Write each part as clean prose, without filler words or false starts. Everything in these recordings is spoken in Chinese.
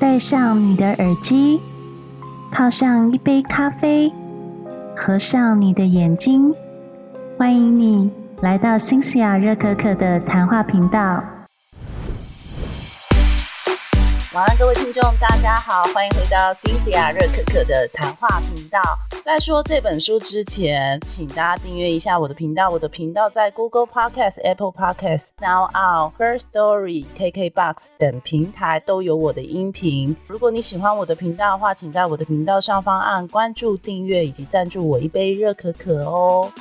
戴上你的耳机，泡上一杯咖啡，合上你的眼睛，欢迎你来到辛西娅热可可的谈话频道。晚安，各位听众，大家好，欢迎回到辛西娅热可可的谈话频道。在说这本书之前，请大家订阅一下我的频道。我的频道在 Google Podcast、Apple Podcast、Now On、First Story、KKBox 等平台都有我的音频。如果你喜欢我的频道的话，请在我的频道上方按关注、订阅以及赞助我一杯热可可哦。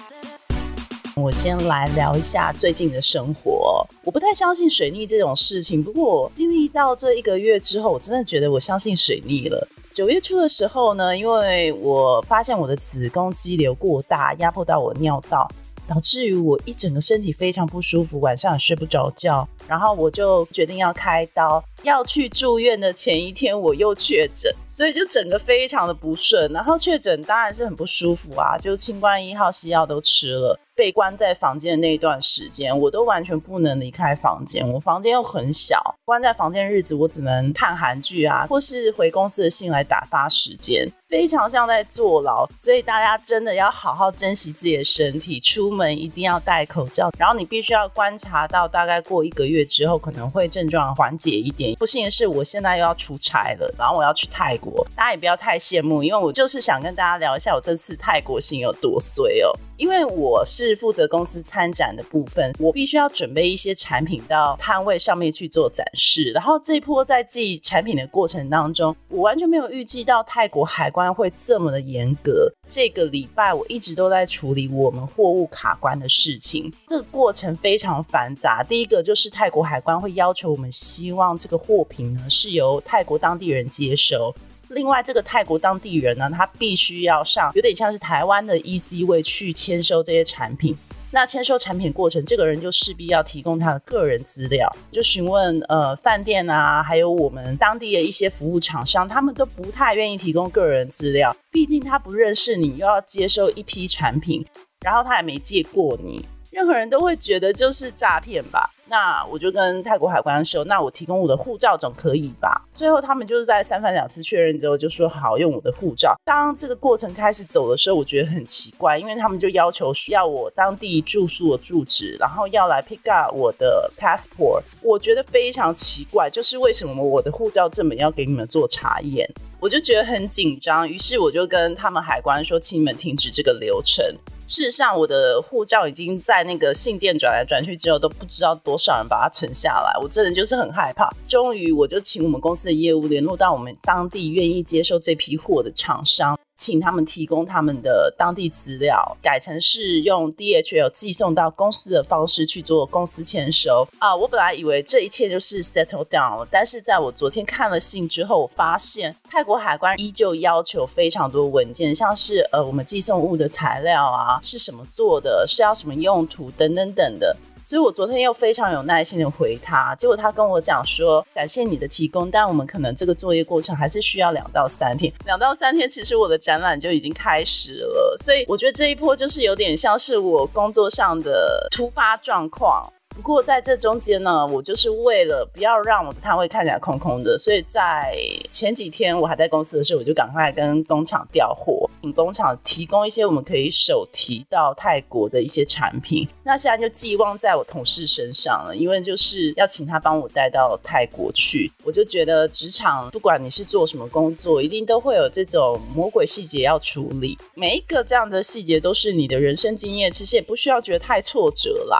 我先来聊一下最近的生活。我不太相信水逆这种事情，不过我经历到这一个月之后，我真的觉得我相信水逆了。9月初的时候呢，因为我发现我的子宫肌瘤过大，压迫到我尿道，导致于我一整个身体非常不舒服，晚上也睡不着觉，然后我就决定要开刀。要去住院的前一天我又确诊，所以就整个非常的不顺。然后确诊当然是很不舒服啊，就清冠1号西药都吃了。被关在房间的那一段时间，我都完全不能离开房间，我房间又很小，关在房间的日子我只能看韩剧啊，或是回公司的信来打发时间，非常像在坐牢。所以大家真的要好好珍惜自己的身体，出门一定要戴口罩，然后你必须要观察到大概过1个月之后可能会症状缓解一点。不幸的是我现在又要出差了，然后我要去泰国，大家也不要太羡慕，因为我就是想跟大家聊一下我这次泰国行有多衰哦。因为我是负责公司参展的部分，我必须要准备一些产品到摊位上面去做展示，然后这一波在寄产品的过程当中，我完全没有预计到泰国海关会这么的严格。这个礼拜我一直都在处理我们货物卡关的事情，这个过程非常繁杂。第一个就是泰国海关会要求我们希望这个货品呢是由泰国当地人接收，另外这个泰国当地人呢，他必须要上有点像是台湾的 EZ-way 去签收这些产品。那签收产品过程，这个人就势必要提供他的个人资料，就询问饭店啊，还有我们当地的一些服务厂商，他们都不太愿意提供个人资料，毕竟他不认识你，又要接收一批产品，然后他也没借过你，任何人都会觉得就是诈骗吧。那我就跟泰国海关说，那我提供我的护照总可以吧？最后他们就是在3番2次确认之后就说好，用我的护照。当这个过程开始走的时候，我觉得很奇怪，因为他们就要求要我当地住宿的住址，然后要来 pick up 我的 passport。 我觉得非常奇怪，就是为什么我的护照正本要给你们做查验，我就觉得很紧张。于是我就跟他们海关说，请你们停止这个流程。事实上我的护照已经在那个信件转来转去之后，都不知道多少人把它存下来，我真的就是很害怕。终于我就请我们公司的业务联络到我们当地愿意接受这批货的厂商，请他们提供他们的当地资料，改成是用 DHL 寄送到公司的方式去做公司签收啊。我本来以为这一切就是 settle down 了，但是在我昨天看了信之后，我发现泰国海关依旧要求非常多文件，像是我们寄送物的材料啊，是什么做的，是要什么用途等等等的。所以我昨天又非常有耐心的回他，结果他跟我讲说，感谢你的提供，但我们可能这个作业过程还是需要2到3天。2到3天其实我的展览就已经开始了，所以我觉得这一波就是有点像是我工作上的突发状况。不过在这中间呢，我就是为了不要让我的摊位看起来空空的，所以在前几天我还在公司的时候，我就赶快跟工厂调货，请工厂提供一些我们可以手提到泰国的一些产品。那现在就寄望在我同事身上了，因为就是要请他帮我带到泰国去。我就觉得职场不管你是做什么工作，一定都会有这种魔鬼细节要处理，每一个这样的细节都是你的人生经验，其实也不需要觉得太挫折啦。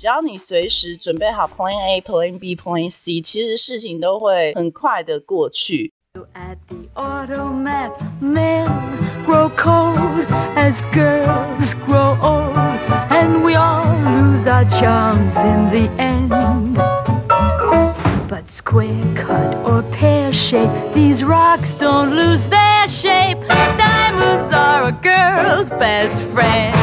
只要你随时准备好 Plan A, Plan B, Plan C, 其实事情都会很快的过去。At the auto map, men grow cold as girls grow old, and we all lose our charms in the end. But square cut or pear shape, these rocks don't lose their shape. Diamonds are a girl's best friend.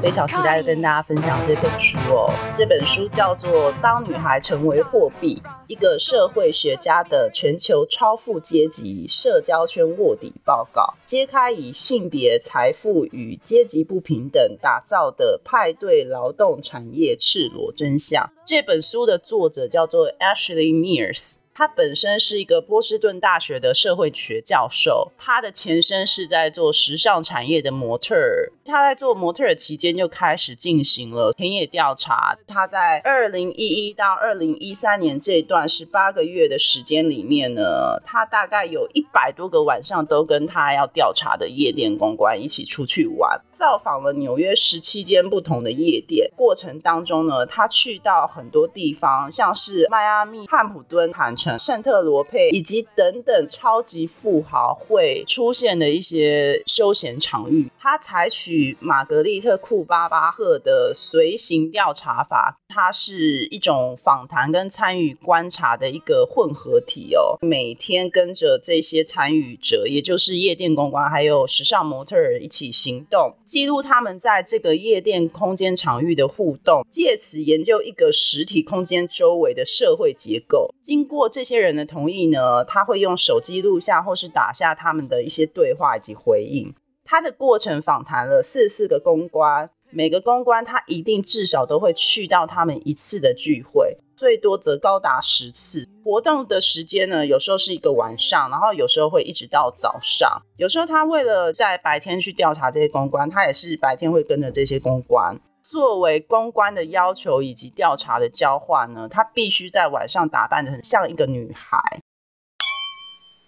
非常期待跟大家分享这本书哦。这本书叫做《当女孩成为货币》，一个社会学家的全球超富阶级社交圈卧底报告，揭开以性别、财富与阶级不平等打造的派对劳动产业赤裸真相。这本书的作者叫做 Ashley Mears，他本身是一个波士顿大学的社会学教授，他的前身是在做时尚产业的模特儿。他在做模特儿期间就开始进行了田野调查，他在2011到2013年这段18个月的时间里面呢，他大概有100多个晚上都跟他要调查的夜店公关一起出去玩，造访了纽约17间不同的夜店。过程当中呢，他去到很多地方，像是迈阿密、汉普敦、坦圣特罗佩以及等等超级富豪会出现的一些休闲场域。他采取玛格丽特·库巴巴赫的随行调查法，它是一种访谈跟参与观察的一个混合体哦。每天跟着这些参与者，也就是夜店公关还有时尚模特儿一起行动，记录他们在这个夜店空间场域的互动，借此研究一个实体空间周围的社会结构。经过这些人的同意呢，他会用手机录下或是打下他们的一些对话以及回应。他的过程访谈了44个公关，每个公关他一定至少都会去到他们一次的聚会，最多则高达10次。活动的时间呢，有时候是一个晚上，然后有时候会一直到早上。有时候他为了在白天去调查这些公关，他也是白天会跟着这些公关。作为公关的要求以及调查的交换呢，她必须在晚上打扮得很像一个女孩。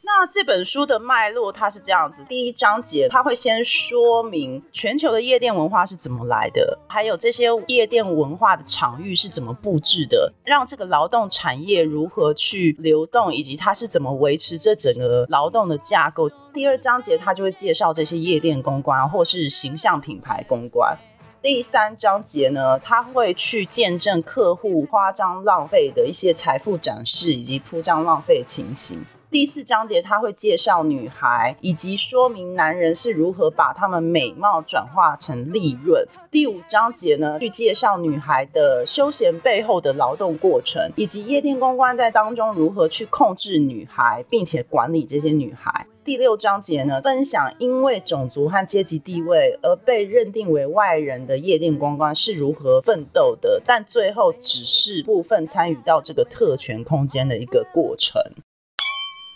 那这本书的脉络它是这样子，第一章节它会先说明全球的夜店文化是怎么来的，还有这些夜店文化的场域是怎么布置的，让这个劳动产业如何去流动，以及它是怎么维持这整个劳动的架构。第二章节它就会介绍这些夜店公关或是形象品牌公关。第三章节呢，他会去见证客户夸张浪费的一些财富展示以及铺张浪费情形。第四章节他会介绍女孩，以及说明男人是如何把他们美貌转化成利润。第五章节呢，去介绍女孩的休闲背后的劳动过程，以及夜店公关在当中如何去控制女孩并且管理这些女孩。第六章节呢，分享因为种族和阶级地位而被认定为外人的夜店公关是如何奋斗的，但最后只是部分参与到这个特权空间的一个过程。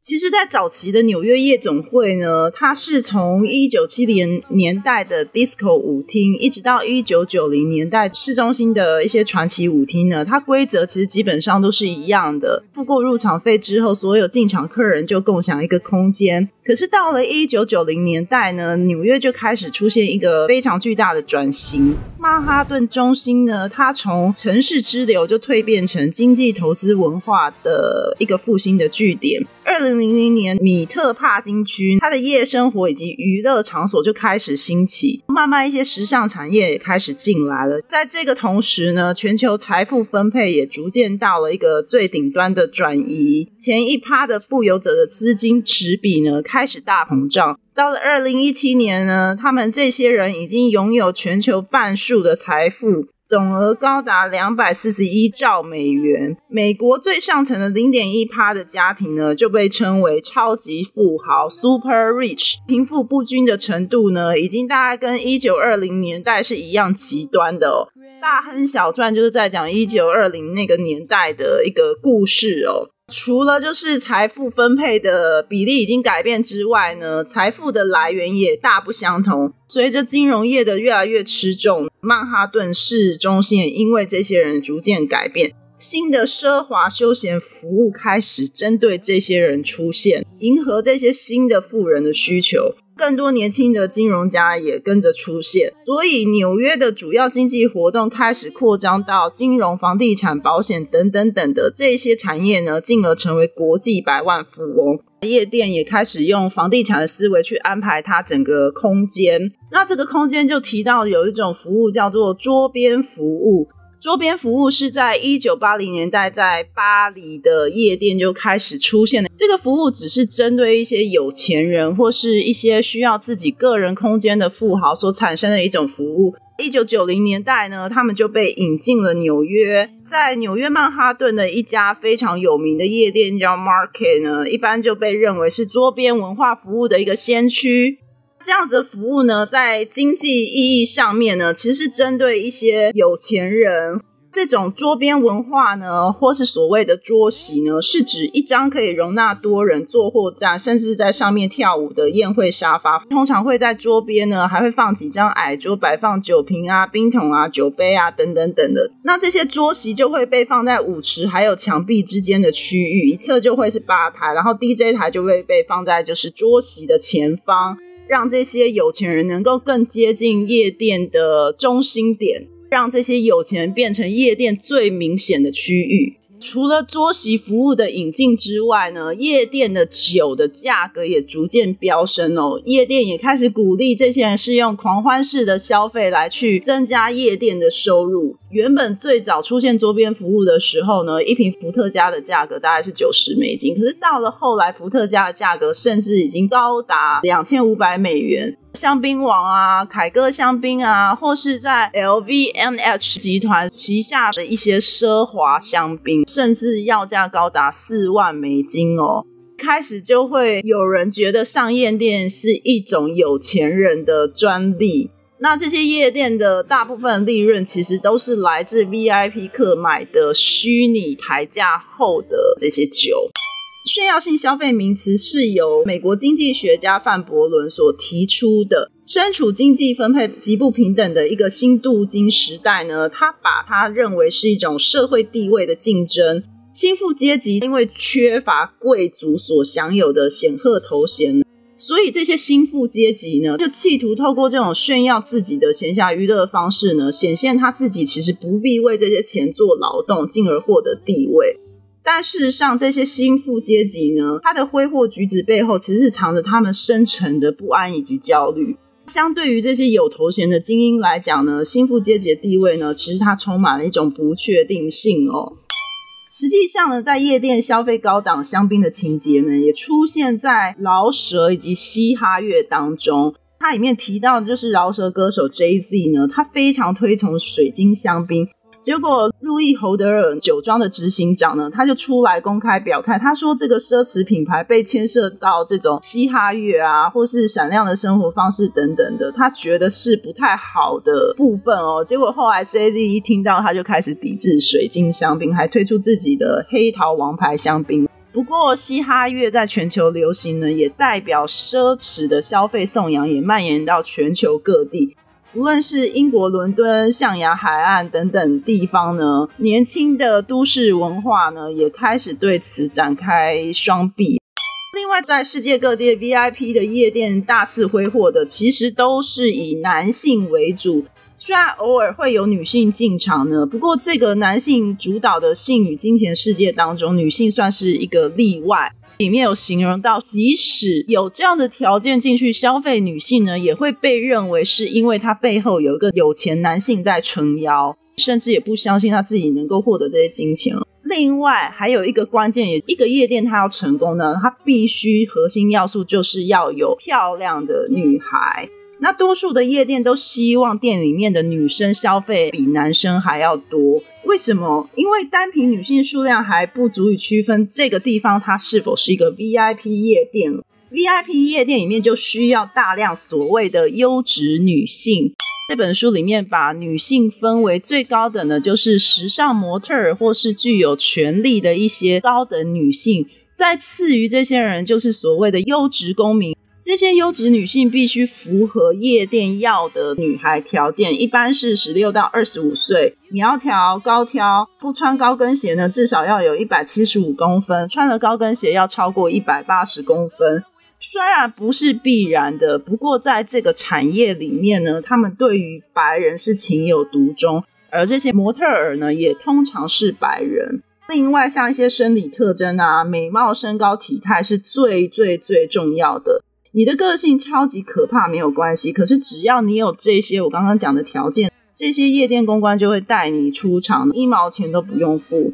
其实在早期的纽约夜总会呢，它是从1970年代的 Disco 舞厅一直到1990年代市中心的一些传奇舞厅呢，它规则其实基本上都是一样的，付过入场费之后，所有进场客人就共享一个空间。可是到了1990年代呢，纽约就开始出现一个非常巨大的转型。曼哈顿中心呢，它从城市之流就蜕变成经济投资文化的一个复兴的据点。2000年米特帕金区，它的夜生活以及娱乐场所就开始兴起，慢慢一些时尚产业也开始进来了。在这个同时呢，全球财富分配也逐渐到了一个最顶端的转移，前 1% 的富有者的资金持比呢开始大膨胀。到了2017年呢，他们这些人已经拥有全球半数的财富，总额高达241兆美元。美国最上层的 0.1% 的家庭呢，就被称为超级富豪 Super Rich。 贫富不均的程度呢，已经大概跟1920年代是一样极端的哦。大亨小传就是在讲1920那个年代的一个故事哦。除了就是财富分配的比例已经改变之外呢，财富的来源也大不相同。随着金融业的越来越吃重，曼哈顿市中心也因为这些人逐渐改变，新的奢华休闲服务开始针对这些人出现，迎合这些新的富人的需求。更多年轻的金融家也跟着出现，所以纽约的主要经济活动开始扩张到金融、房地产、保险等等等的这些产业呢，进而成为国际百万富翁。夜店也开始用房地产的思维去安排它整个空间。那这个空间就提到有一种服务叫做桌边服务，桌边服务是在1980年代在巴黎的夜店就开始出现的，这个服务只是针对一些有钱人或是一些需要自己个人空间的富豪所产生的一种服务。1990年代呢，他们就被引进了纽约，在纽约曼哈顿的一家非常有名的夜店叫 Market 呢，一般就被认为是桌边文化服务的一个先驱。这样子的服务呢，在经济意义上面呢，其实是针对一些有钱人。这种桌边文化呢，或是所谓的桌席呢，是指一张可以容纳多人坐或站，甚至在上面跳舞的宴会沙发。通常会在桌边呢，还会放几张矮桌，摆放酒瓶啊、冰桶啊、酒杯啊等等等的。那这些桌席就会被放在舞池还有墙壁之间的区域，一侧就会是吧台，然后 DJ 台就会被放在就是桌席的前方，让这些有钱人能够更接近夜店的中心点，让这些有钱人变成夜店最明显的区域。除了桌席服务的引进之外呢，夜店的酒的价格也逐渐飙升哦。夜店也开始鼓励这些人是用狂欢式的消费来去增加夜店的收入。原本最早出现桌边服务的时候呢，一瓶伏特加的价格大概是$90，可是到了后来伏特加的价格甚至已经高达$2500。香槟王啊，凯歌香槟啊，或是在 LVMH 集团旗下的一些奢华香槟，甚至要价高达$40,000哦。开始就会有人觉得上夜店是一种有钱人的专利。那这些夜店的大部分利润其实都是来自 VIP 客买的虚拟抬价后的这些酒。炫耀性消费名词是由美国经济学家范伯伦所提出的，身处经济分配极不平等的一个新镀金时代呢，他把它认为是一种社会地位的竞争。新富阶级因为缺乏贵族所享有的显赫头衔，所以这些新富阶级呢，就企图透过这种炫耀自己的闲暇娱乐方式呢，显现他自己其实不必为这些钱做劳动，进而获得地位。但事实上，这些新富阶级呢，他的挥霍举止背后其实是藏着他们深沉的不安以及焦虑。相对于这些有头衔的精英来讲呢，新富阶级的地位呢，其实它充满了一种不确定性哦。实际上呢，在夜店消费高档香槟的情节呢，也出现在饶舌以及嘻哈乐当中。它里面提到的就是饶舌歌手 Jay-Z 呢，他非常推崇水晶香槟。结果路易侯德尔酒庄的执行长呢，他就出来公开表态，他说这个奢侈品牌被牵涉到这种嘻哈乐啊，或是闪亮的生活方式等等的，他觉得是不太好的部分哦。结果后来 Jay-Z 一听到，他就开始抵制水晶香槟，还推出自己的黑桃王牌香槟。不过嘻哈乐在全球流行呢，也代表奢侈的消费颂扬也蔓延到全球各地，无论是英国伦敦、象牙海岸等等地方呢，年轻的都市文化呢，也开始对此展开双臂。另外，在世界各地 VIP 的夜店大肆挥霍的，其实都是以男性为主。虽然偶尔会有女性进场呢，不过这个男性主导的性与金钱世界当中，女性算是一个例外。里面有形容到，即使有这样的条件进去消费女性呢，也会被认为是因为她背后有一个有钱男性在撑腰，甚至也不相信她自己能够获得这些金钱。另外还有一个关键，一个夜店它要成功呢，它必须核心要素就是要有漂亮的女孩。那多数的夜店都希望店里面的女生消费比男生还要多，为什么？因为单凭女性数量还不足以区分这个地方它是否是一个 VIP 夜店。 VIP 夜店里面就需要大量所谓的优质女性。这本书里面把女性分为最高等的就是时尚模特或是具有权力的一些高等女性，再次于这些人就是所谓的优质公民。这些优质女性必须符合夜店要的女孩条件，一般是16到25岁，苗条高挑，不穿高跟鞋呢至少要有175公分，穿了高跟鞋要超过180公分。虽然不是必然的，不过在这个产业里面呢，他们对于白人是情有独钟，而这些模特儿呢也通常是白人。另外像一些生理特征啊，美貌、身高、体态是最最最重要的。你的个性超级可怕没有关系，可是只要你有这些我刚刚讲的条件，这些夜店公关就会带你出场，一毛钱都不用付。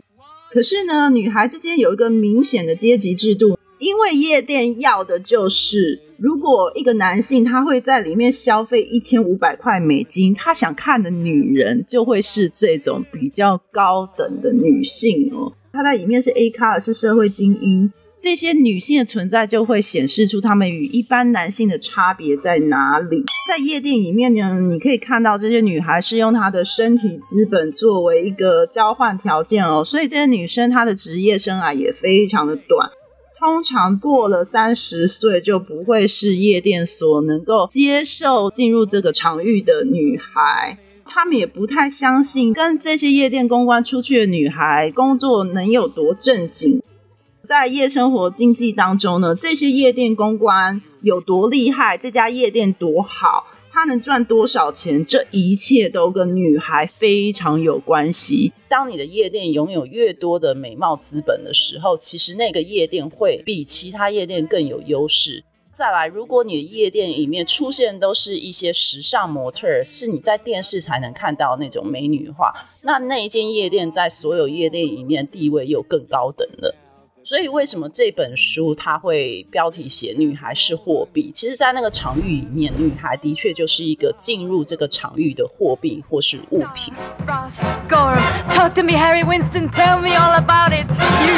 可是呢，女孩之间有一个明显的阶级制度，因为夜店要的就是如果一个男性他会在里面消费$1500，他想看的女人就会是这种比较高等的女性哦，她在里面是 A 咖，是社会精英，这些女性的存在就会显示出他们与一般男性的差别在哪里。在夜店里面呢，你可以看到这些女孩是用她的身体资本作为一个交换条件哦，所以这些女生她的职业生涯也非常的短，通常过了30岁就不会是夜店所能够接受进入这个场域的女孩。他们也不太相信跟这些夜店公关出去的女孩工作能有多正经。在夜生活经济当中呢，这些夜店公关有多厉害，这家夜店多好，他能赚多少钱，这一切都跟女孩非常有关系。当你的夜店拥有越多的美貌资本的时候，其实那个夜店会比其他夜店更有优势。再来，如果你的夜店里面出现都是一些时尚模特，是你在电视才能看到那种美女的话，那一间夜店在所有夜店里面地位又更高等了。所以为什么这本书它会标题写女孩是货币，其实在那个场域里面，女孩的确就是一个进入这个场域的货币或是物品。其实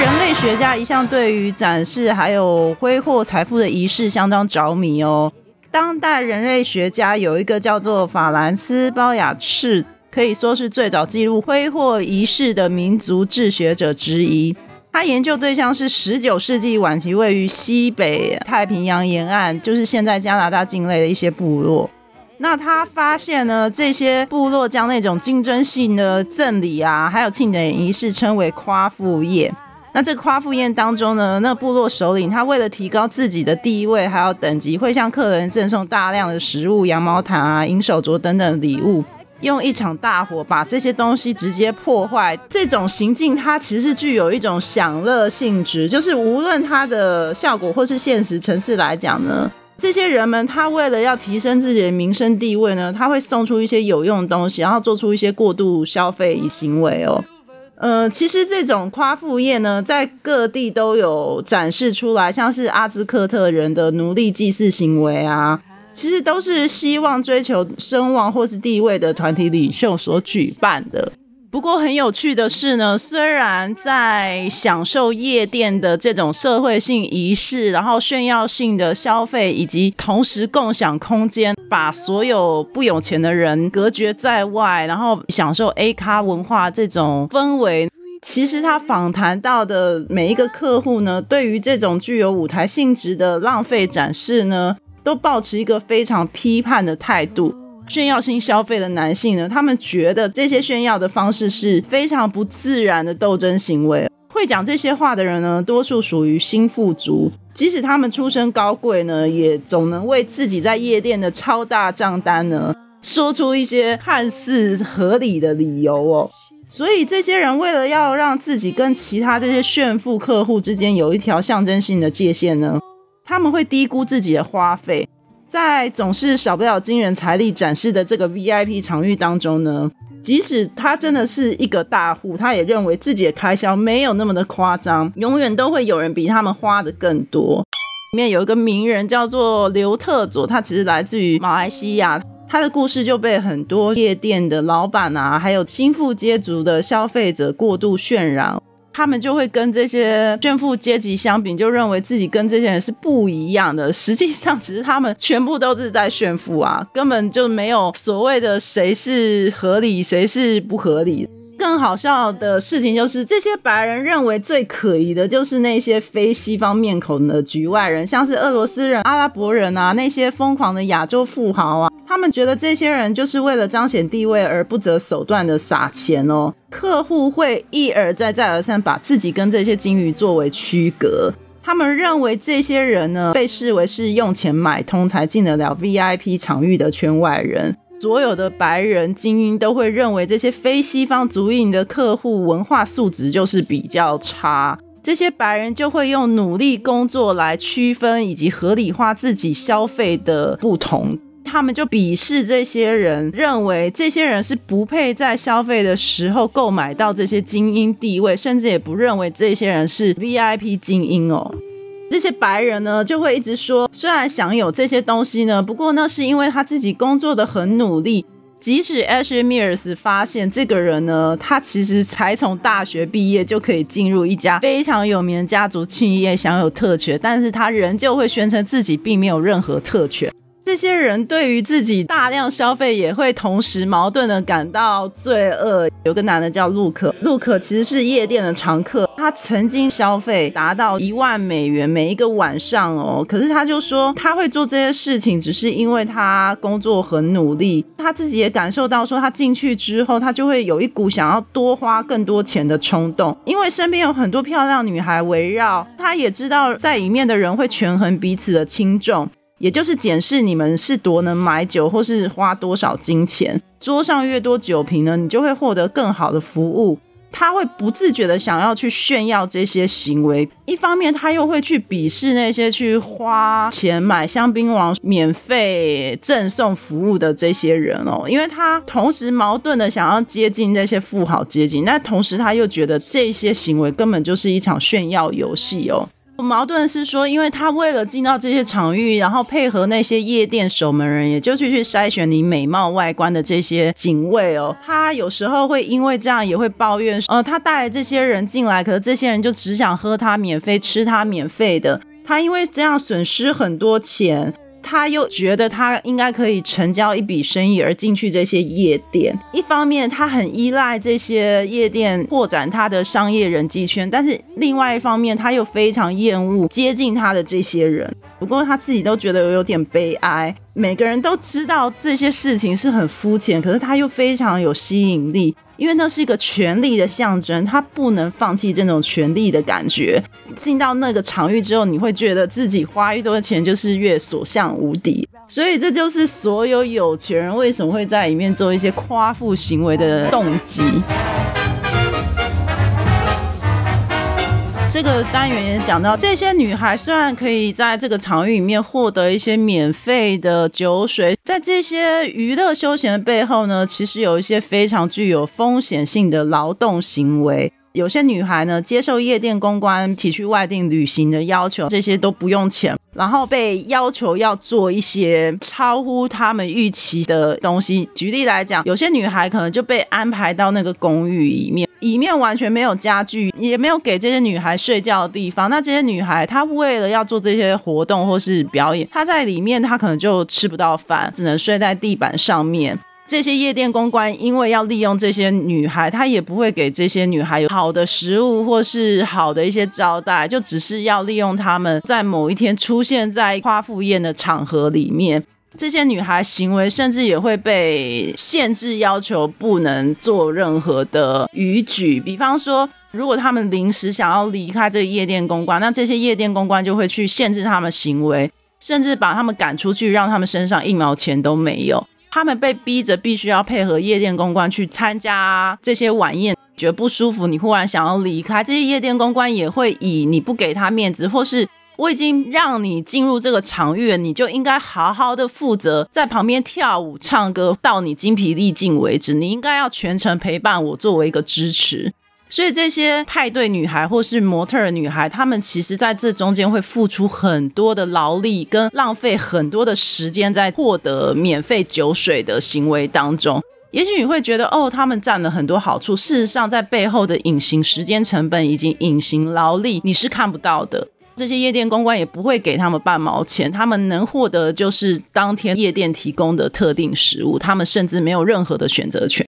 人类学家一向对于展示还有挥霍财富的仪式相当着迷哦。当代人类学家有一个叫做法兰斯鲍雅赤，可以说是最早记录挥霍仪式的民族志学者之一。他研究对象是19世纪晚期位于西北太平洋沿岸，就是现在加拿大境内的一些部落。那他发现呢，这些部落将那种竞争性的赠礼啊，还有庆典仪式称为夸父宴。那这夸父宴当中呢，那部落首领他为了提高自己的地位还有等级，会向客人赠送大量的食物、羊毛毯啊、银手镯等等礼物，用一场大火把这些东西直接破坏。这种行径它其实具有一种享乐性质，就是无论它的效果或是现实层次来讲呢，这些人们他为了要提升自己的名声地位呢，他会送出一些有用的东西，然后做出一些过度消费行为哦。其实这种夸父宴呢，在各地都有展示出来，像是阿兹克特人的奴隶祭祀行为啊，其实都是希望追求声望或是地位的团体领袖所举办的。不过很有趣的是呢，虽然在享受夜店的这种社会性仪式，然后炫耀性的消费以及同时共享空间，把所有不有钱的人隔绝在外，然后享受 A 咖文化这种氛围，其实他访谈到的每一个客户呢，对于这种具有舞台性质的浪费展示呢，都抱持一个非常批判的态度。炫耀性消费的男性呢，他们觉得这些炫耀的方式是非常不自然的斗争行为。会讲这些话的人呢，多数属于新富族，即使他们出身高贵呢，也总能为自己在夜店的超大账单呢，说出一些看似合理的理由哦。所以这些人为了要让自己跟其他这些炫富客户之间有一条象征性的界限呢，他们会低估自己的花费。在总是少不了惊人财力展示的这个 VIP 场域当中呢，即使他真的是一个大户，他也认为自己的开销没有那么的夸张，永远都会有人比他们花的更多。里面有一个名人叫做刘特佐，他其实来自于马来西亚，他的故事就被很多夜店的老板啊，还有新富阶族的消费者过度渲染，他们就会跟这些炫富阶级相比，就认为自己跟这些人是不一样的。实际上只是他们全部都是在炫富啊，根本就没有所谓的谁是合理谁是不合理。更好笑的事情就是，这些白人认为最可疑的就是那些非西方面孔的局外人，像是俄罗斯人、阿拉伯人啊，那些疯狂的亚洲富豪啊，他们觉得这些人就是为了彰显地位而不择手段的撒钱哦。客户会一而再再而三把自己跟这些金鱼作为区隔，他们认为这些人呢，被视为是用钱买通才进得了 VIP 场域的圈外人。所有的白人精英都会认为这些非西方族裔的客户文化素质就是比较差，这些白人就会用努力工作来区分以及合理化自己消费的不同。他们就鄙视这些人，认为这些人是不配在消费的时候购买到这些精英地位，甚至也不认为这些人是 VIP 精英哦。这些白人呢就会一直说，虽然享有这些东西呢，不过呢是因为他自己工作的很努力。即使 Ashley Mears 发现这个人呢，他其实才从大学毕业就可以进入一家非常有名的家族企业享有特权，但是他仍旧会宣称自己并没有任何特权。这些人对于自己大量消费也会同时矛盾的感到罪恶。有个男的叫陆可，陆可其实是夜店的常客，他曾经消费达到$10,000每一个晚上哦。可是他就说他会做这些事情只是因为他工作很努力，他自己也感受到说他进去之后他就会有一股想要多花更多钱的冲动，因为身边有很多漂亮女孩围绕，他也知道在里面的人会权衡彼此的轻重，也就是检视你们是多能买酒或是花多少金钱，桌上越多酒瓶呢，你就会获得更好的服务。他会不自觉的想要去炫耀这些行为，一方面他又会去鄙视那些去花钱买香槟王免费赠送服务的这些人哦，因为他同时矛盾的想要接近那些富豪阶级，但同时他又觉得这些行为根本就是一场炫耀游戏哦。矛盾是说，因为他为了进到这些场域，然后配合那些夜店守门人，也就是去筛选你美貌外观的这些警卫哦，他有时候会因为这样也会抱怨他带了这些人进来，可是这些人就只想喝他免费吃他免费的，他因为这样损失很多钱，他又觉得他应该可以成交一笔生意而进去这些夜店。一方面他很依赖这些夜店拓展他的商业人际圈，但是另外一方面他又非常厌恶接近他的这些人。不过他自己都觉得有点悲哀，每个人都知道这些事情是很肤浅，可是他又非常有吸引力，因为那是一个权力的象征，他不能放弃这种权力的感觉。进到那个场域之后，你会觉得自己花越多钱就是越所向无敌，所以这就是所有有钱人为什么会在里面做一些夸父行为的动机。这个单元也讲到，这些女孩虽然可以在这个场域里面获得一些免费的酒水，在这些娱乐休闲的背后呢，其实有一些非常具有风险性的劳动行为。有些女孩呢接受夜店公关提去外地旅行的要求，这些都不用钱，然后被要求要做一些超乎她们预期的东西。举例来讲，有些女孩可能就被安排到那个公寓里面，里面完全没有家具，也没有给这些女孩睡觉的地方。那这些女孩她为了要做这些活动或是表演，她在里面她可能就吃不到饭，只能睡在地板上面。这些夜店公关因为要利用这些女孩，她也不会给这些女孩有好的食物或是好的一些招待，就只是要利用她们在某一天出现在夸父宴的场合里面。这些女孩行为甚至也会被限制，要求不能做任何的逾矩。比方说，如果她们临时想要离开这个夜店公关，那这些夜店公关就会去限制她们行为，甚至把她们赶出去，让她们身上一毛钱都没有。她们被逼着必须要配合夜店公关去参加这些晚宴，觉得不舒服，你忽然想要离开，这些夜店公关也会以你不给她面子，或是我已经让你进入这个场域了，你就应该好好的负责在旁边跳舞唱歌到你精疲力尽为止，你应该要全程陪伴我作为一个支持。所以这些派对女孩或是模特女孩，她们其实在这中间会付出很多的劳力跟浪费很多的时间在获得免费酒水的行为当中。也许你会觉得哦，他们占了很多好处，事实上在背后的隐形时间成本以及隐形劳力你是看不到的。这些夜店公关也不会给他们半毛钱，他们能获得就是当天夜店提供的特定食物，他们甚至没有任何的选择权。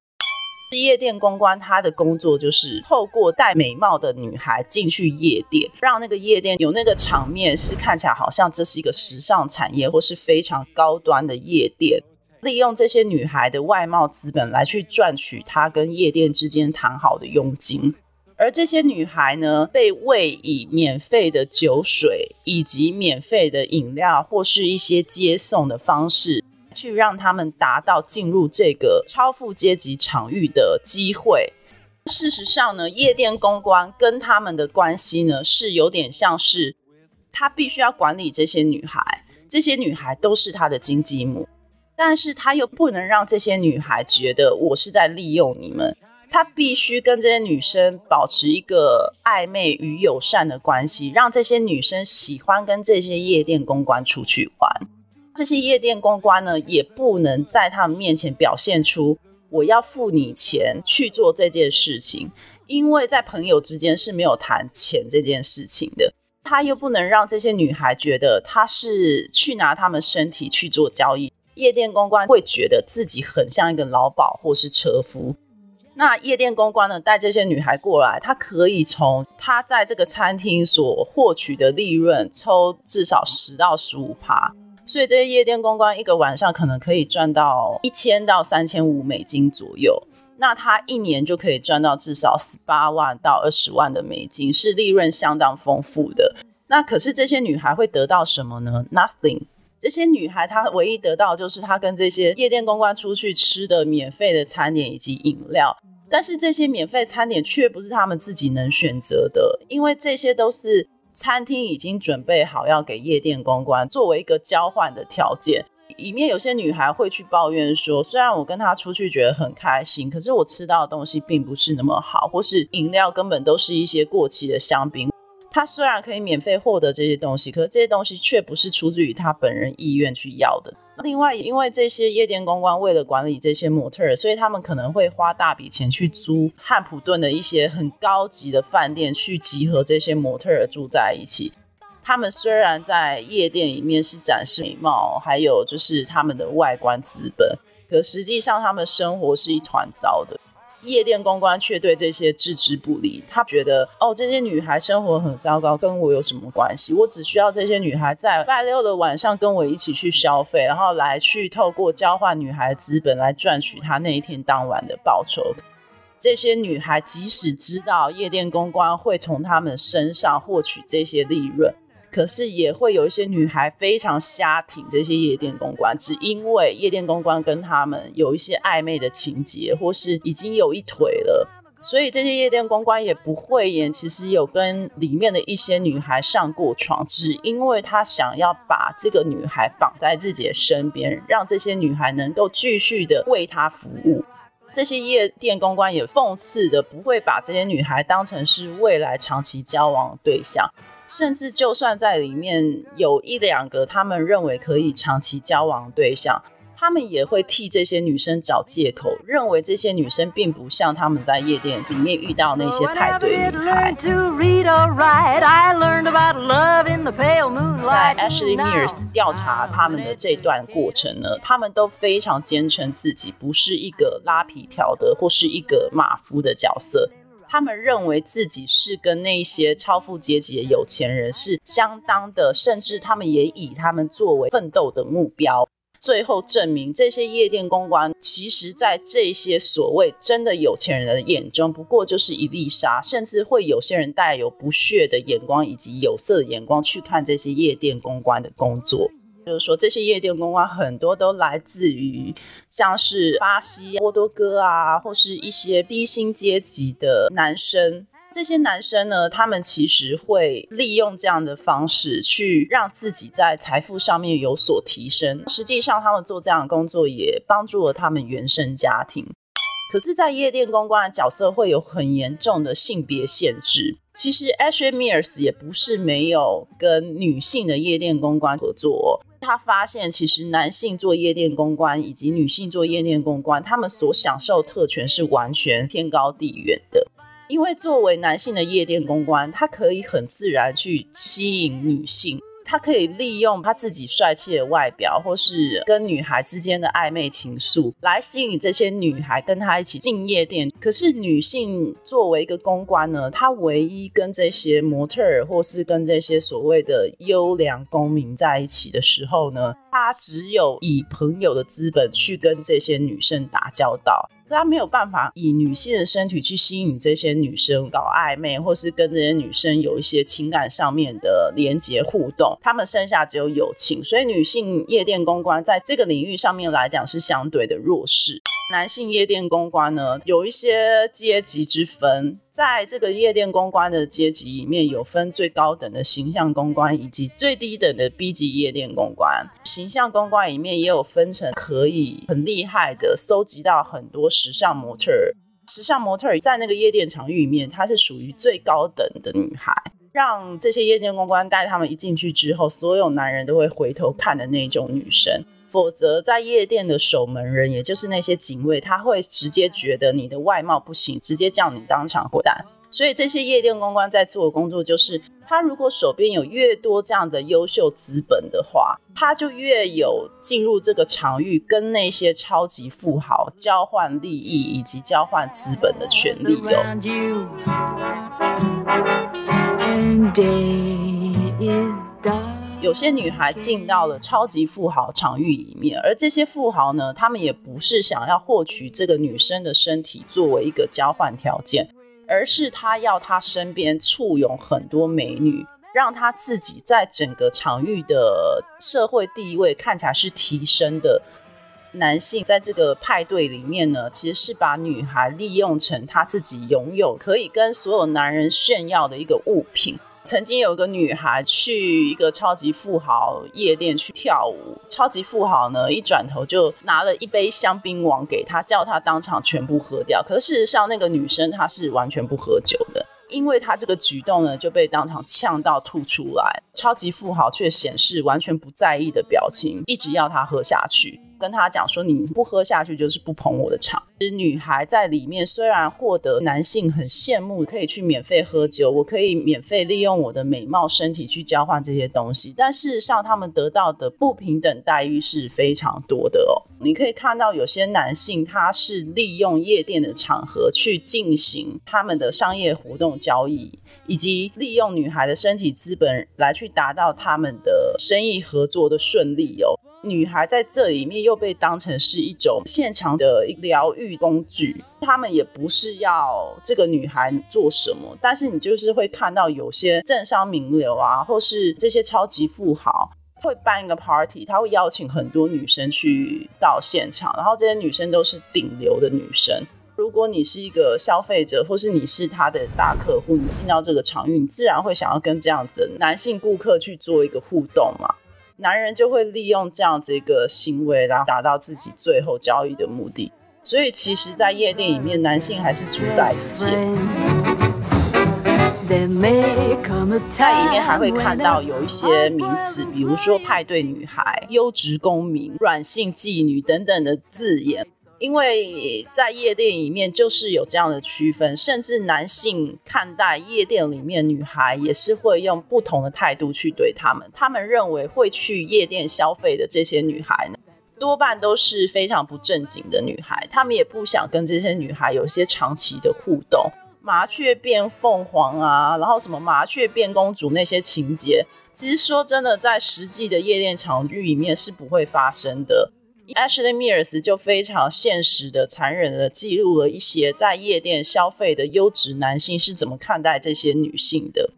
夜店公关他的工作就是透过带美貌的女孩进去夜店，让那个夜店有那个场面是看起来好像这是一个时尚产业或是非常高端的夜店，利用这些女孩的外貌资本来去赚取她跟夜店之间谈好的佣金。而这些女孩呢，被喂以免费的酒水以及免费的饮料或是一些接送的方式，去让她们达到进入这个超富阶级场域的机会。事实上呢，夜店公关跟她们的关系呢，是有点像是她必须要管理这些女孩，这些女孩都是她的经济母。但是他又不能让这些女孩觉得我是在利用你们，他必须跟这些女生保持一个暧昧与友善的关系，让这些女生喜欢跟这些夜店公关出去玩。这些夜店公关呢，也不能在他们面前表现出我要付你钱去做这件事情，因为在朋友之间是没有谈钱这件事情的。他又不能让这些女孩觉得他是去拿他们身体去做交易，夜店公关会觉得自己很像一个老鸨或是车夫。那夜店公关呢，带这些女孩过来，他可以从他在这个餐厅所获取的利润抽至少10%到15%，所以这些夜店公关一个晚上可能可以赚到$1000到$3500左右，那他一年就可以赚到至少18万到20万的美金，是利润相当丰富的。那可是这些女孩会得到什么呢？ Nothing。这些女孩她唯一得到就是她跟这些夜店公关出去吃的免费的餐点以及饮料，但是这些免费餐点却不是她们自己能选择的，因为这些都是餐厅已经准备好要给夜店公关作为一个交换的条件。里面有些女孩会去抱怨说，虽然我跟她出去觉得很开心，可是我吃到的东西并不是那么好，或是饮料根本都是一些过期的香槟。他虽然可以免费获得这些东西，可是这些东西却不是出自于他本人意愿去要的。另外，因为这些夜店公关为了管理这些模特，所以他们可能会花大笔钱去租汉普顿的一些很高级的饭店，去集合这些模特住在一起。他们虽然在夜店里面是展示美貌，还有就是他们的外观资本，可实际上他们生活是一团糟的。夜店公关却对这些置之不理，他觉得哦，这些女孩生活很糟糕，跟我有什么关系？我只需要这些女孩在礼拜六的晚上跟我一起去消费，然后来去透过交换女孩资本来赚取她那一天当晚的报酬。这些女孩即使知道夜店公关会从她们身上获取这些利润，可是也会有一些女孩非常瞎挺这些夜店公关，只因为夜店公关跟他们有一些暧昧的情节，或是已经有一腿了，所以这些夜店公关也不讳言其实有跟里面的一些女孩上过床，只因为他想要把这个女孩绑在自己的身边，让这些女孩能够继续的为他服务。这些夜店公关也讽刺的不会把这些女孩当成是未来长期交往的对象，甚至就算在里面有1-2个他们认为可以长期交往的对象，他们也会替这些女生找借口，认为这些女生并不像他们在夜店里面遇到那些派对女孩。在 Ashley Mears 调查他们的这段过程呢，他们都非常坚称自己不是一个拉皮条的或是一个马夫的角色，他们认为自己是跟那些超富阶级的有钱人是相当的，甚至他们也以他们作为奋斗的目标。最后证明这些夜店公关其实在这些所谓真的有钱人的眼中不过就是一粒沙，甚至会有些人带有不屑的眼光以及有色的眼光去看这些夜店公关的工作。就是说这些夜店公关很多都来自于像是巴西、波多哥啊，或是一些低薪阶级的男生。这些男生呢，他们其实会利用这样的方式去让自己在财富上面有所提升，实际上他们做这样的工作也帮助了他们原生家庭。可是在夜店公关的角色会有很严重的性别限制，其实 Ashley Mears 也不是没有跟女性的夜店公关合作，他发现其实男性做夜店公关以及女性做夜店公关，他们所享受特权是完全天高地远的。因为作为男性的夜店公关，他可以很自然去吸引女性，他可以利用他自己帅气的外表或是跟女孩之间的暧昧情愫来吸引这些女孩跟他一起进夜店。可是女性作为一个公关呢，她唯一跟这些模特儿或是跟这些所谓的优良公民在一起的时候呢，她只有以朋友的资本去跟这些女生打交道，她没有办法以女性的身体去吸引这些女生搞暧昧，或是跟这些女生有一些情感上面的连结互动，她们剩下只有友情。所以女性夜店公关在这个领域上面来讲是相对的弱势。男性夜店公关呢，有一些阶级之分，在这个夜店公关的阶级里面，有分最高等的形象公关以及最低等的 B 级夜店公关。形象公关里面也有分成可以很厉害的搜集到很多时尚模特儿，时尚模特儿在那个夜店场域里面，她是属于最高等的女孩，让这些夜店公关带他们一进去之后，所有男人都会回头看的那种女生。否则在夜店的守门人，也就是那些警卫，他会直接觉得你的外貌不行，直接叫你当场滚蛋。所以这些夜店公关在做的工作就是，他如果手边有越多这样的优秀资本的话，他就越有进入这个场域跟那些超级富豪交换利益以及交换资本的权利哦。有些女孩进到了超级富豪场域里面，而这些富豪呢，他们也不是想要获取这个女生的身体作为一个交换条件，而是他要他身边簇拥很多美女，让他自己在整个场域的社会地位看起来是提升的。男性在这个派对里面呢，其实是把女孩利用成他自己拥有可以跟所有男人炫耀的一个物品。曾经有一个女孩去一个超级富豪夜店去跳舞，超级富豪呢一转头就拿了一杯香槟王给她，叫她当场全部喝掉。可是事实上那个女生她是完全不喝酒的，因为她这个举动呢就被当场呛到吐出来，超级富豪却显示完全不在意的表情，一直要她喝下去，跟她讲说你不喝下去就是不捧我的场。女孩在里面虽然获得男性很羡慕，可以去免费喝酒，我可以免费利用我的美貌身体去交换这些东西，但事实上他们得到的不平等待遇是非常多的哦。你可以看到有些男性他是利用夜店的场合去进行他们的商业活动交易，以及利用女孩的身体资本来去达到他们的生意合作的顺利哦。女孩在这里面又被当成是一种现场的疗愈工具，他们也不是要这个女孩做什么，但是你就是会看到有些政商名流啊，或是这些超级富豪会办一个 party， 他会邀请很多女生去到现场，然后这些女生都是顶流的女生。如果你是一个消费者，或是你是他的大客户，你进到这个场域，你自然会想要跟这样子的男性顾客去做一个互动嘛。男人就会利用这样子一个行为，然后达到自己最后交易的目的。所以其实在夜店里面，男性还是主宰一切。在里面还会看到有一些名词，比如说派对女孩、优质公民、软性妓女等等的字眼，因为在夜店里面就是有这样的区分，甚至男性看待夜店里面女孩也是会用不同的态度去对他们。他们认为会去夜店消费的这些女孩呢，多半都是非常不正经的女孩，他们也不想跟这些女孩有一些长期的互动。麻雀变凤凰啊，然后什么麻雀变公主那些情节，其实说真的，在实际的夜店场域里面是不会发生的。Ashley Mears 就非常现实的、残忍的记录了一些在夜店消费的优质男性是怎么看待这些女性的。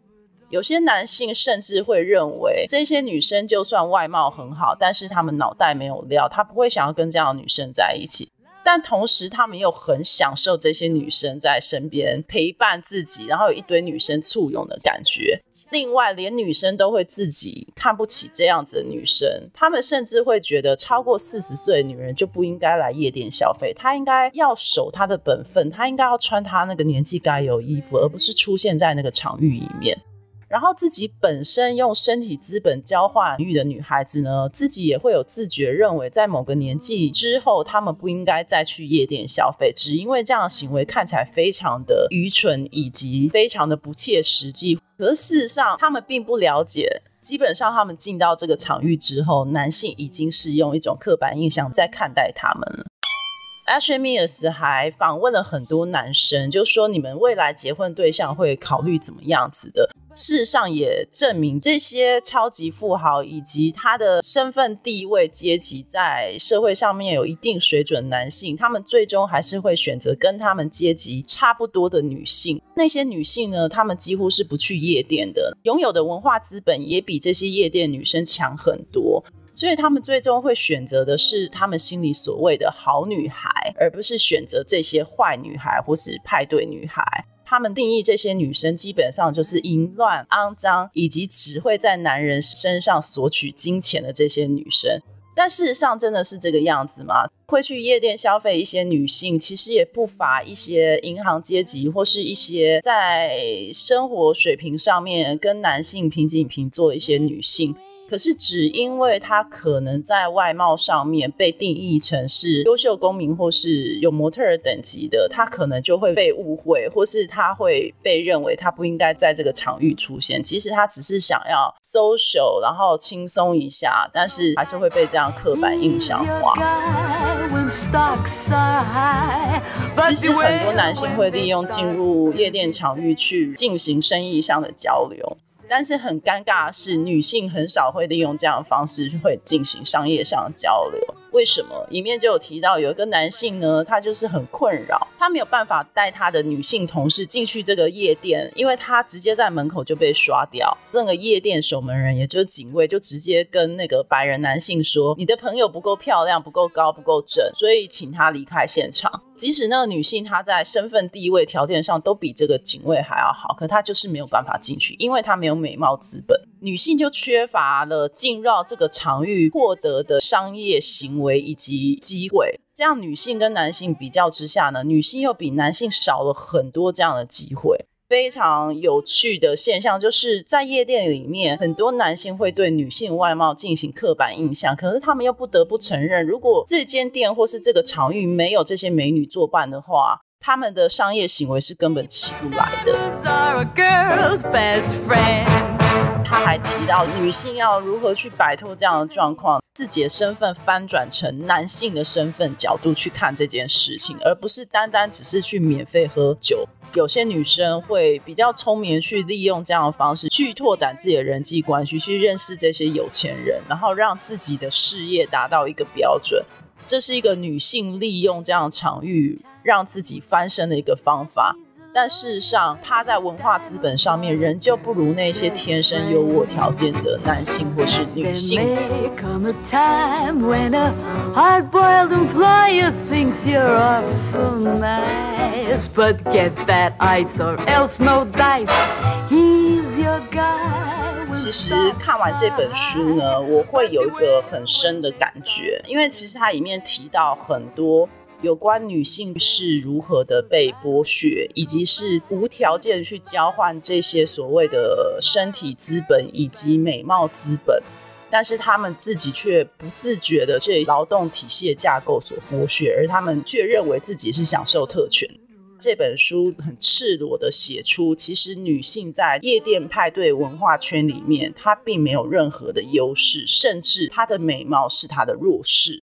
有些男性甚至会认为，这些女生就算外貌很好，但是他们脑袋没有料，他不会想要跟这样的女生在一起。但同时他们又很享受这些女生在身边陪伴自己，然后有一堆女生簇拥的感觉。另外连女生都会自己看不起这样子的女生，她们甚至会觉得超过40岁的女人就不应该来夜店消费，她应该要守她的本分，她应该要穿她那个年纪该有衣服，而不是出现在那个场域里面。然后自己本身用身体资本交换欲的女孩子呢，自己也会有自觉认为在某个年纪之后她们不应该再去夜店消费，只因为这样的行为看起来非常的愚蠢以及非常的不切实际。可事实上他们并不了解，基本上他们进到这个场域之后，男性已经是用一种刻板印象在看待他们了。Ashley Mears 还访问了很多男生，就说你们未来结婚对象会考虑怎么样子的。事实上也证明这些超级富豪以及他的身份地位阶级在社会上面有一定水准男性，他们最终还是会选择跟他们阶级差不多的女性。那些女性呢，他们几乎是不去夜店的，拥有的文化资本也比这些夜店女生强很多。所以他们最终会选择的是他们心里所谓的好女孩，而不是选择这些坏女孩或是派对女孩。他们定义这些女生基本上就是淫乱、肮脏，以及只会在男人身上索取金钱的这些女生。但事实上真的是这个样子吗？会去夜店消费一些女性，其实也不乏一些银行阶级或是一些在生活水平上面跟男性平起平坐的一些女性，可是只因为她可能在外貌上面被定义成是优秀公民或是有模特儿等级的，她可能就会被误会，或是她会被认为她不应该在这个场域出现。其实她只是想要 social 然后轻松一下，但是还是会被这样刻板印象化。其实很多男性会利用进入夜店场域去进行生意上的交流，但是很尴尬的是，女性很少会利用这样的方式会进行商业上的交流。为什么？里面就有提到有一个男性呢，他就是很困扰，他没有办法带他的女性同事进去这个夜店，因为他直接在门口就被刷掉。那个夜店守门人也就是警卫就直接跟那个白人男性说，你的朋友不够漂亮、不够高、不够正，所以请他离开现场。即使那个女性她在身份地位条件上都比这个警卫还要好，可她就是没有办法进去，因为她没有美貌资本。女性就缺乏了进入这个场域获得的商业行为以及机会。这样女性跟男性比较之下呢，女性又比男性少了很多这样的机会。非常有趣的现象就是在夜店里面，很多男性会对女性外貌进行刻板印象，可是他们又不得不承认，如果这间店或是这个场域没有这些美女作伴的话，他们的商业行为是根本起不来的。他还提到女性要如何去摆脱这样的状况，自己的身份翻转成男性的身份角度去看这件事情，而不是单单只是去免费喝酒。有些女生会比较聪明去利用这样的方式去拓展自己的人际关系，去认识这些有钱人，然后让自己的事业达到一个标准。这是一个女性利用这样的场域让自己翻身的一个方法，但事实上她在文化资本上面仍旧不如那些天生优渥条件的男性或是女性。其实看完这本书呢，我会有一个很深的感觉，因为其实它里面提到很多有关女性是如何的被剥削，以及是无条件去交换这些所谓的身体资本以及美貌资本，但是他们自己却不自觉的这劳动体系的架构所剥削，而他们却认为自己是享受特权。这本书很赤裸的写出，其实女性在夜店派对文化圈里面，她并没有任何的优势，甚至她的美貌是她的弱势。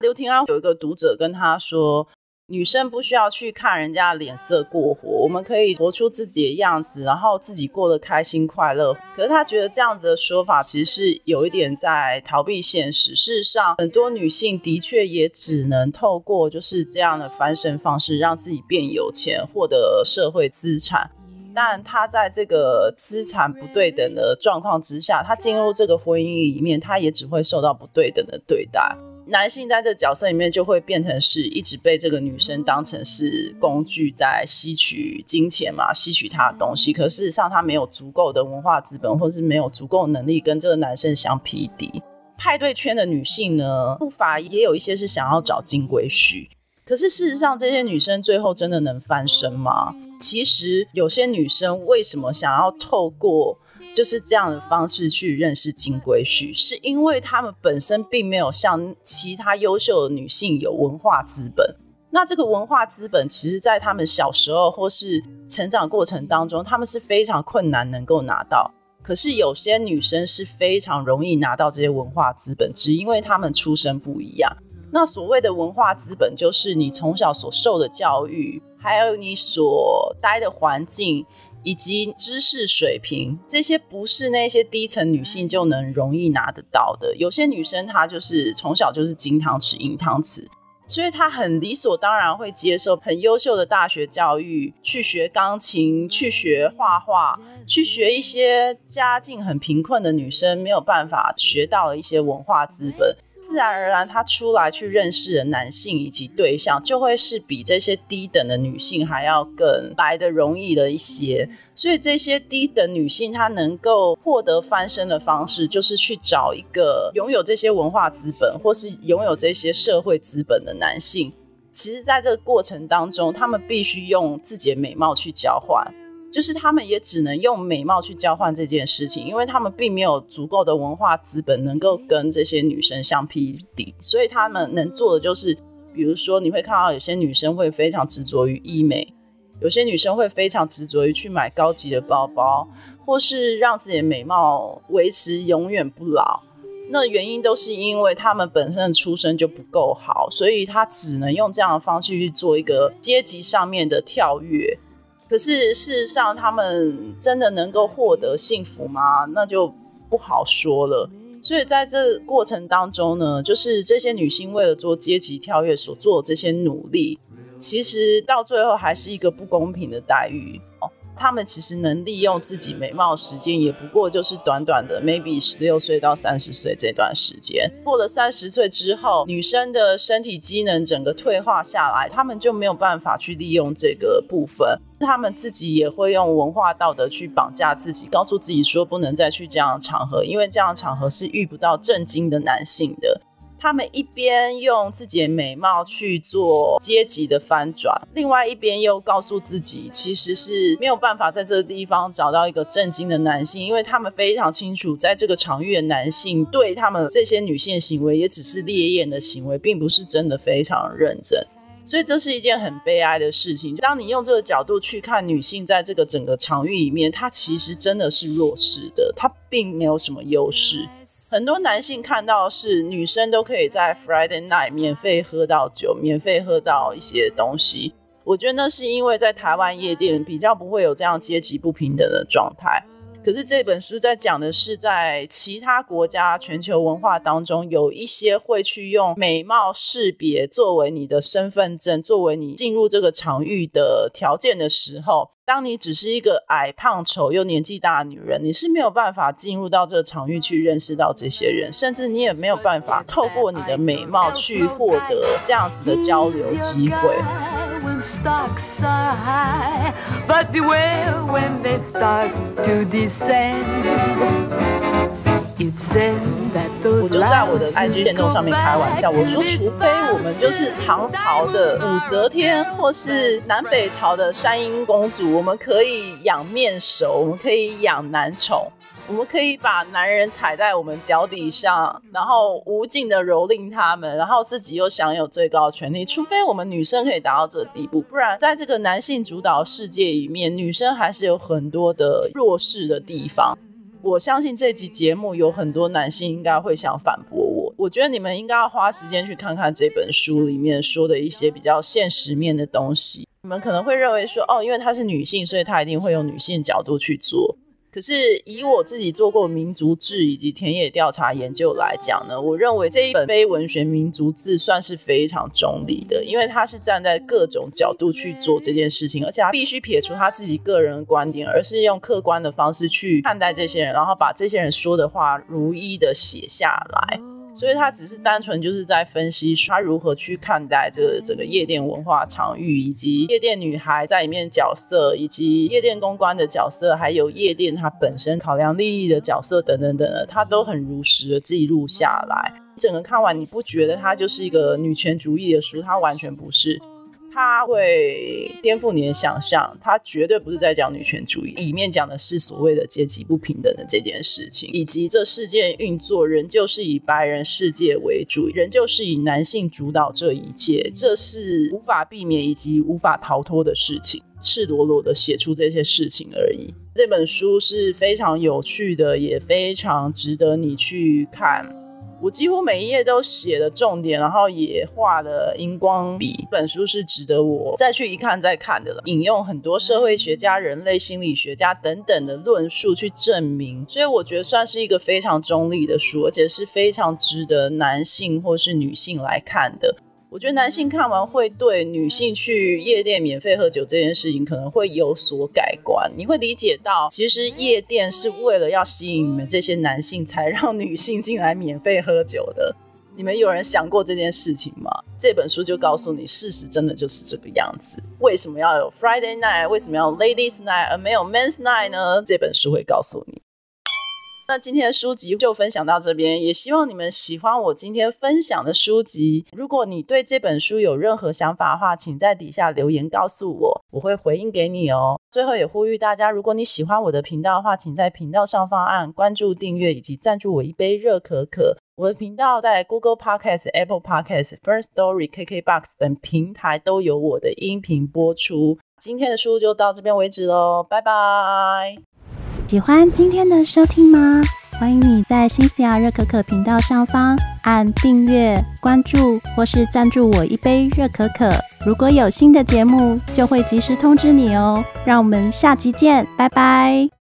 刘庭安有一个读者跟他说，女生不需要去看人家脸色过活，我们可以活出自己的样子，然后自己过得开心快乐。可是他觉得这样子的说法其实是有一点在逃避现实。事实上很多女性的确也只能透过就是这样的翻身方式让自己变有钱，获得社会资产，但她在这个资产不对等的状况之下，她进入这个婚姻里面，她也只会受到不对等的对待。男性在这个角色里面就会变成是一直被这个女生当成是工具在吸取金钱嘛，吸取她的东西，可事实上她没有足够的文化资本，或是没有足够能力跟这个男生相匹敌。派对圈的女性呢，不乏也有一些是想要找金龟婿，可是事实上这些女生最后真的能翻身吗？其实有些女生为什么想要透过就是这样的方式去认识金龟婿，是因为她们本身并没有像其他优秀的女性有文化资本。那这个文化资本其实在她们小时候或是成长过程当中，她们是非常困难能够拿到，可是有些女生是非常容易拿到这些文化资本，只因为她们出身不一样。那所谓的文化资本就是你从小所受的教育，还有你所待的环境以及知识水平，这些不是那些低层女性就能容易拿得到的。有些女生她就是从小就是金汤匙银汤匙，所以他很理所当然会接受很优秀的大学教育，去学钢琴，去学画画，去学一些家境很贫困的女生没有办法学到的一些文化资本，自然而然他出来去认识的男性以及对象就会是比这些低等的女性还要更来得容易的一些。所以这些低等女性她能够获得翻身的方式，就是去找一个拥有这些文化资本或是拥有这些社会资本的男性。其实在这个过程当中，他们必须用自己的美貌去交换，就是他们也只能用美貌去交换这件事情，因为他们并没有足够的文化资本能够跟这些女生相匹敌。所以他们能做的就是，比如说你会看到有些女生会非常执着于医美，有些女生会非常执着于去买高级的包包，或是让自己的美貌维持永远不老。那原因都是因为她们本身的出身就不够好，所以她只能用这样的方式去做一个阶级上面的跳跃。可是事实上她们真的能够获得幸福吗？那就不好说了。所以在这过程当中呢，就是这些女性为了做阶级跳跃所做的这些努力，其实到最后还是一个不公平的待遇。他们其实能利用自己美貌的时间也不过就是短短的 maybe 16岁到30岁这段时间。过了30岁之后，女生的身体机能整个退化下来，他们就没有办法去利用这个部分，他们自己也会用文化道德去绑架自己，告诉自己说不能再去这样的场合，因为这样的场合是遇不到正经的男性的。他们一边用自己的美貌去做阶级的翻转，另外一边又告诉自己其实是没有办法在这个地方找到一个正经的男性，因为他们非常清楚在这个场域的男性对他们这些女性的行为也只是烈焰的行为，并不是真的非常认真。所以这是一件很悲哀的事情。当你用这个角度去看女性在这个整个场域里面，她其实真的是弱势的，她并没有什么优势。很多男性看到的是女生都可以在 Friday night 免费喝到酒，免费喝到一些东西，我觉得那是因为在台湾夜店比较不会有这样阶级不平等的状态。可是这本书在讲的是在其他国家全球文化当中，有一些会去用美貌识别作为你的身份证，作为你进入这个场域的条件的时候，当你只是一个矮胖丑又年纪大的女人，你是没有办法进入到这个场域去认识到这些人，甚至你也没有办法透过你的美貌去获得这样子的交流机会。我就在我的 IG 限动上面开玩笑，我说除非我们就是唐朝的武则天，或是南北朝的山阴公主，我们可以养面熟，我们可以养男宠，我们可以把男人踩在我们脚底上，然后无尽的蹂躏他们，然后自己又享有最高的权利。除非我们女生可以达到这个地步，不然在这个男性主导世界里面，女生还是有很多的弱势的地方。我相信这集节目有很多男性应该会想反驳我，我觉得你们应该要花时间去看看这本书里面说的一些比较现实面的东西。你们可能会认为说，哦，因为她是女性，所以她一定会用女性角度去做。可是以我自己做过民族志以及田野调查研究来讲呢，我认为这一本非文学民族志算是非常中立的，因为他是站在各种角度去做这件事情，而且他必须撇除他自己个人的观点，而是用客观的方式去看待这些人，然后把这些人说的话如一的写下来。所以他只是单纯就是在分析他如何去看待这整个夜店文化场域，以及夜店女孩在里面角色，以及夜店公关的角色，还有夜店他本身考量利益的角色等等等等，他都很如实的记录下来。整个看完你不觉得他就是一个女权主义的书，他完全不是，他会颠覆你的想象，他绝对不是在讲女权主义，里面讲的是所谓的阶级不平等的这件事情，以及这世界运作仍旧是以白人世界为主，仍旧是以男性主导这一切，这是无法避免以及无法逃脱的事情，赤裸裸的写出这些事情而已。这本书是非常有趣的，也非常值得你去看。我几乎每一页都写了重点，然后也画了荧光笔。这本书是值得我再去一看再看的了，引用很多社会学家、人类心理学家等等的论述去证明，所以我觉得算是一个非常中立的书，而且是非常值得男性或是女性来看的。我觉得男性看完会对女性去夜店免费喝酒这件事情可能会有所改观，你会理解到其实夜店是为了要吸引你们这些男性才让女性进来免费喝酒的。你们有人想过这件事情吗？这本书就告诉你事实真的就是这个样子。为什么要有 Friday night， 为什么要有 Ladies night 而没有 Men's night 呢？这本书会告诉你。那今天的书籍就分享到这边，也希望你们喜欢我今天分享的书籍。如果你对这本书有任何想法的话，请在底下留言告诉我，我会回应给你哦。最后也呼吁大家，如果你喜欢我的频道的话，请在频道上方按关注、订阅以及赞助我一杯热可可。我的频道在 Google Podcast、Apple Podcast、First Story、KKBox 等平台都有我的音频播出。今天的书就到这边为止咯，拜拜。喜欢今天的收听吗？欢迎你在新西亚热可可频道上方按订阅、关注或是赞助我一杯热可可。如果有新的节目就会及时通知你哦。让我们下集见，拜拜。